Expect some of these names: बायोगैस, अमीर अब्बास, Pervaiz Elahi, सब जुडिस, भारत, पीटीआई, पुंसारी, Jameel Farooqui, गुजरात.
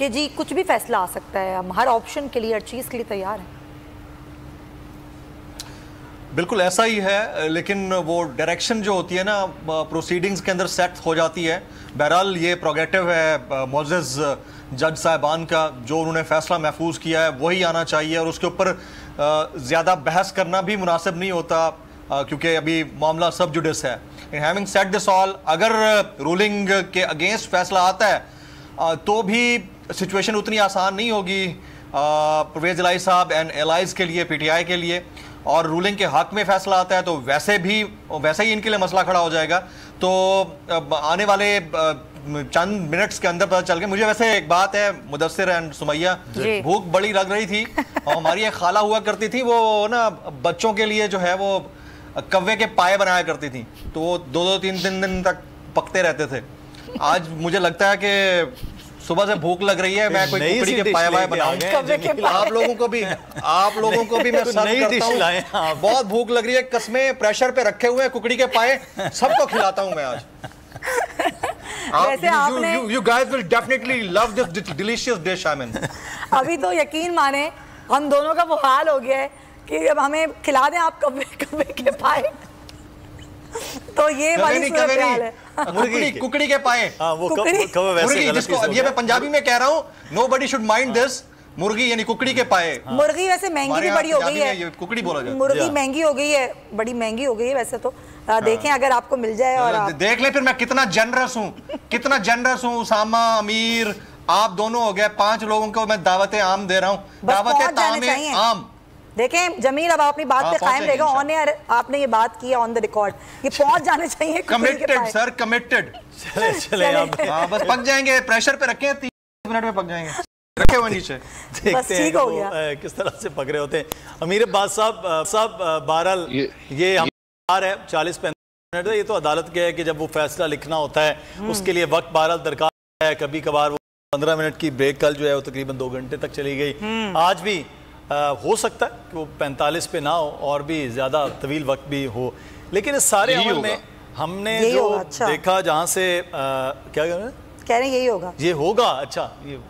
कि जी कुछ भी फैसला आ सकता है, हम हर ऑप्शन के लिए, हर चीज़ के लिए तैयार हैं। बिल्कुल ऐसा ही है, लेकिन वो डायरेक्शन जो होती है ना प्रोसीडिंग्स के अंदर सेट हो जाती है। बहरहाल ये प्रोगेटिव है मोअज़्ज़ज़ जज साहिबान का, जो उन्होंने फ़ैसला महफूज किया है वही आना चाहिए और उसके ऊपर ज़्यादा बहस करना भी मुनासिब नहीं होता क्योंकि अभी मामला सब जुडिस है। In having set this all, अगर रूलिंग के अगेंस्ट फैसला आता है तो भी सिचुएशन उतनी आसान नहीं होगी परवेज़ इलाही साहब एंड एलाइज़ के लिए, पीटीआई के लिए, और रूलिंग के हक़ में फैसला आता है तो वैसे ही इनके लिए मसला खड़ा हो जाएगा। तो आने वाले चंद मिनट्स के अंदर पता चल गया। मुझे वैसे एक बात है मुदस्सिर एंड सुमैया, भूख बड़ी लग रही थी और हमारी एक खाला हुआ करती थी, वो ना बच्चों के लिए जो है वो कव्वे के पाए बनाया करती थी, तो वो दो तीन दिन तक पकते रहते थे। आज मुझे लगता है कि सुबह से भूख लग रही है, मैं कोई कुकड़ी के पाए बनाऊंगा आप लोगों को भी मैं सर्व करता हूं। बहुत भूख लग रही है, कसमें प्रेशर पे रखे हुए हैं, कुकड़ी के पाए सबको खिलाता हूं मैं आज। You guys will definitely love this delicious dish, I mean. अभी तो यकीन माने हम दोनों का वो हाल हो गया है कि अब हमें खिला दें आप कब्बे के पाए, तो ये वाली है कुकड़ी के पाए। हाँ, वो वैसे जिसको ये मैं पंजाबी में कह रहा हूँ, नोबडी शुड माइंड दिस, मुर्गी यानी कुकड़ी के पाए। हाँ। मुर्गी वैसे महंगी भी बड़ी हो गई है, कुकड़ी बोला जाता है, मुर्गी महंगी हो गई है, बड़ी महंगी हो गई है वैसे तो। देखें अगर आपको मिल जाए और देख ले फिर मैं कितना जनरस हूँ, कितना जनरस हूँ। उसामा, अमीर, आप दोनों हो गए, 5 लोगों को मैं दावतें आम दे रहा हूँ, दावतें आम। देखें जमील, अब आप अपनी बात पे कायम रहेगा, ऑन एयर आपने ये बात की ऑन द रिकॉर्ड, ये पहुंच जाने चाहिए। Committed sir, committed. चले आप बस पक जाएंगे, प्रेशर पे रखें, 3 मिनट में पक जाएंगे, रखे हुए नीचे। देखते हैं वो किस तरह से पक रहे होते हैं। अमीर अब्बास साहब, बहरहाल ये हमारा है 40-45 मिनट, ये तो अदालत के है कि जब वो फैसला लिखना होता है उसके लिए वक्त बहरहाल दरकार है। कभी कभार 15 मिनट की ब्रेक कल जो है वो तकरीबन 2 घंटे तक चली गई, आज भी हो सकता है कि वो 45 पे ना हो और भी ज़्यादा तवील वक्त भी हो। लेकिन इस सारे अमल में हमने जो देखा, जहाँ से क्या कह रहे हैं, यही होगा, ये होगा। अच्छा, ये